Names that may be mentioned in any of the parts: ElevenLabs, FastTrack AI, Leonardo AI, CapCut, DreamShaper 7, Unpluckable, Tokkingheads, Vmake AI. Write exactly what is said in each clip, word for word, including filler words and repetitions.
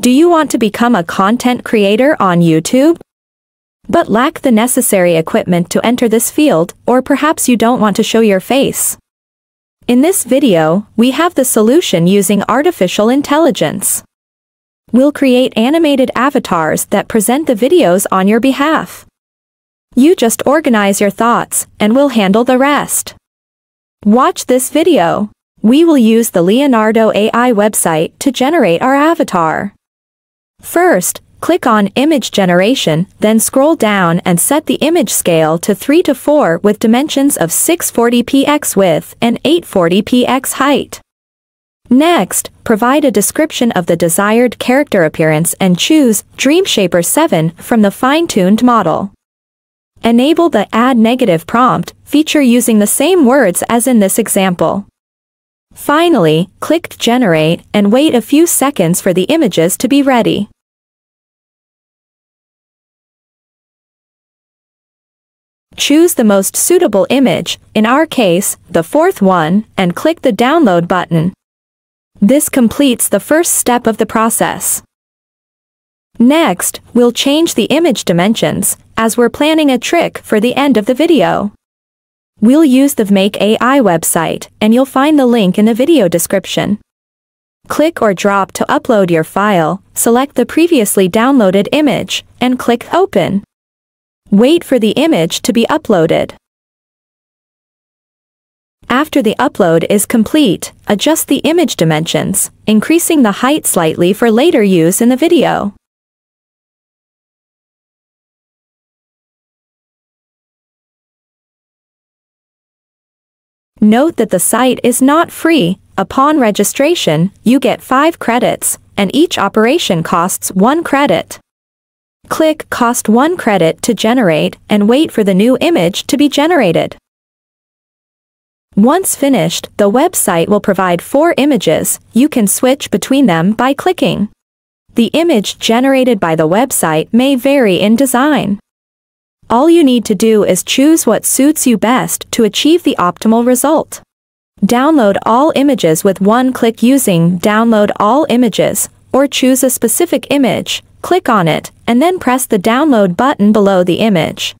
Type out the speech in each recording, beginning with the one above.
Do you want to become a content creator on YouTube, but lack the necessary equipment to enter this field, or perhaps you don't want to show your face? In this video, we have the solution using artificial intelligence. We'll create animated avatars that present the videos on your behalf. You just organize your thoughts, and we'll handle the rest. Watch this video. We will use the Leonardo A I website to generate our avatar. First, click on Image Generation, then scroll down and set the image scale to three to four with dimensions of six forty p x width and eight forty p x height. Next, provide a description of the desired character appearance and choose DreamShaper seven from the fine-tuned model. Enable the Add Negative Prompt feature using the same words as in this example. Finally, click Generate and wait a few seconds for the images to be ready. Choose the most suitable image, in our case, the fourth one, and click the Download button. This completes the first step of the process. Next, we'll change the image dimensions, as we're planning a trick for the end of the video. We'll use the Vmake A I website, and you'll find the link in the video description. Click or drop to upload your file, select the previously downloaded image, and click Open. Wait for the image to be uploaded. After the upload is complete, adjust the image dimensions, increasing the height slightly for later use in the video. Note that the site is not free. Upon registration, you get five credits, and each operation costs one credit. Click Cost one credit to generate and wait for the new image to be generated. Once finished, the website will provide four images. You can switch between them by clicking. The image generated by the website may vary in design. All you need to do is choose what suits you best to achieve the optimal result. Download all images with one click using Download All Images, or choose a specific image, click on it, and then press the Download button below the image.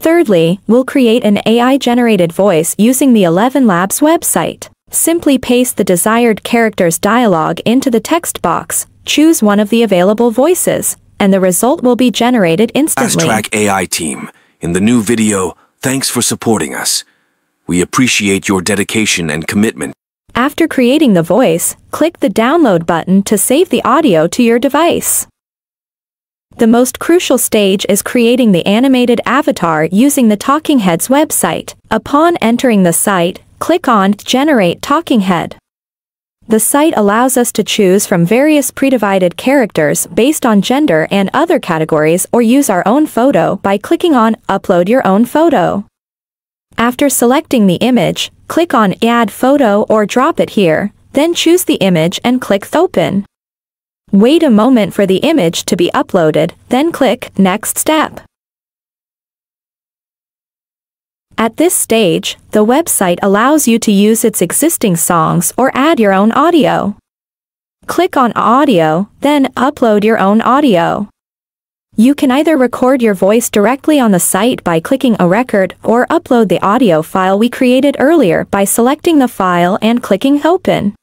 Thirdly, we'll create an A I-generated voice using the ElevenLabs website. Simply paste the desired character's dialogue into the text box, choose one of the available voices, and the result will be generated instantly. FastTrack A I team, in the new video, thanks for supporting us. We appreciate your dedication and commitment. After creating the voice, click the Download button to save the audio to your device. The most crucial stage is creating the animated avatar using the Tokkingheads website. Upon entering the site, click on Generate Tokkinghead. The site allows us to choose from various pre-divided characters based on gender and other categories, or use our own photo by clicking on Upload Your Own Photo. After selecting the image, click on Add Photo or drop it here, then choose the image and click Open. Wait a moment for the image to be uploaded, then click Next Step. At this stage, the website allows you to use its existing songs or add your own audio. Click on Audio, then Upload Your Own Audio. You can either record your voice directly on the site by clicking a record, or upload the audio file we created earlier by selecting the file and clicking Open.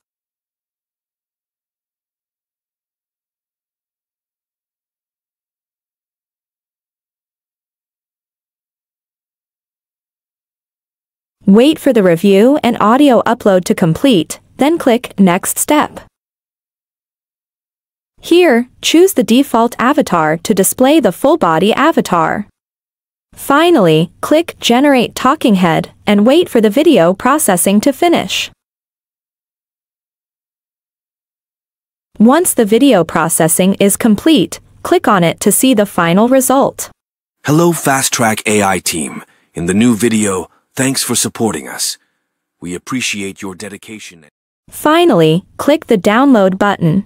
Wait for the review and audio upload to complete, then click Next Step. Here, choose the default avatar to display the full-body avatar. Finally, click Generate Tokkinghead and wait for the video processing to finish. Once the video processing is complete, click on it to see the final result. Hello FastTrack A I team. In the new video, thanks for supporting us. We appreciate your dedication. Finally, click the Download button.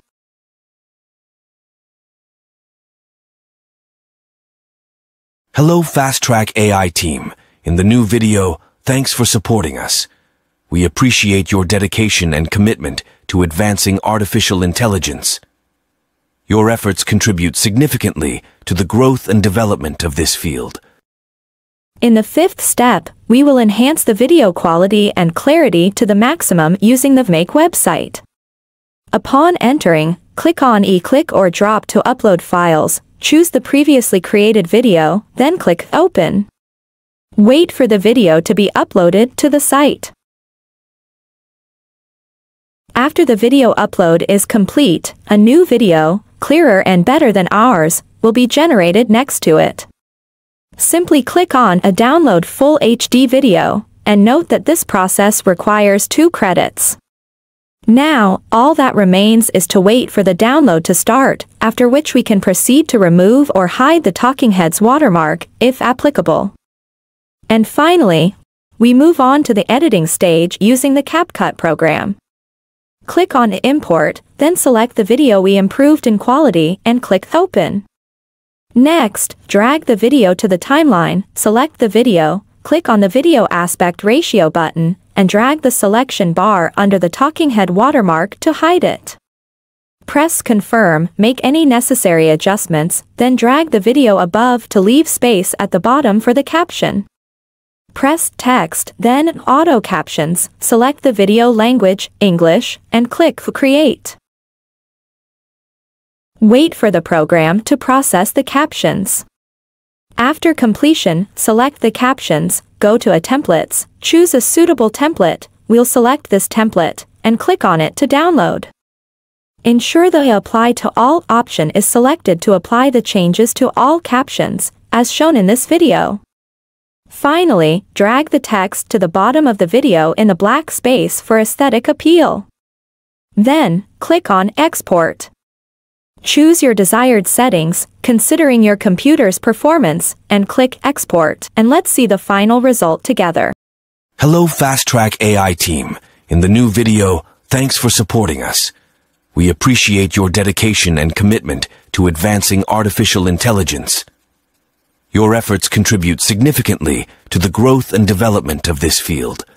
Hello FastTrack A I team. In the new video, thanks for supporting us. We appreciate your dedication and commitment to advancing artificial intelligence. Your efforts contribute significantly to the growth and development of this field. In the fifth step, we will enhance the video quality and clarity to the maximum using the Vmake website. Upon entering, click on E-click or drop to upload files, choose the previously created video, then click Open. Wait for the video to be uploaded to the site. After the video upload is complete, a new video, clearer and better than ours, will be generated next to it. Simply click on a download full H D video, and note that this process requires two credits. Now, all that remains is to wait for the download to start, after which we can proceed to remove or hide the Tokkingheads watermark, if applicable. And finally, we move on to the editing stage using the CapCut program. Click on Import, then select the video we improved in quality and click Open. Next, drag the video to the timeline, select the video, click on the Video Aspect Ratio button, and drag the selection bar under the Tokkinghead watermark to hide it. Press Confirm, make any necessary adjustments, then drag the video above to leave space at the bottom for the caption. Press Text, then Auto Captions, select the video language, English, and click Create. Wait for the program to process the captions. After completion, select the captions, go to a templates, choose a suitable template, we'll select this template, and click on it to download. Ensure the Apply to All option is selected to apply the changes to all captions, as shown in this video. Finally, drag the text to the bottom of the video in the black space for aesthetic appeal. Then, click on Export. Choose your desired settings, considering your computer's performance, and click Export, and let's see the final result together. Hello FastTrack A I team. In the new video, thanks for supporting us. We appreciate your dedication and commitment to advancing artificial intelligence. Your efforts contribute significantly to the growth and development of this field.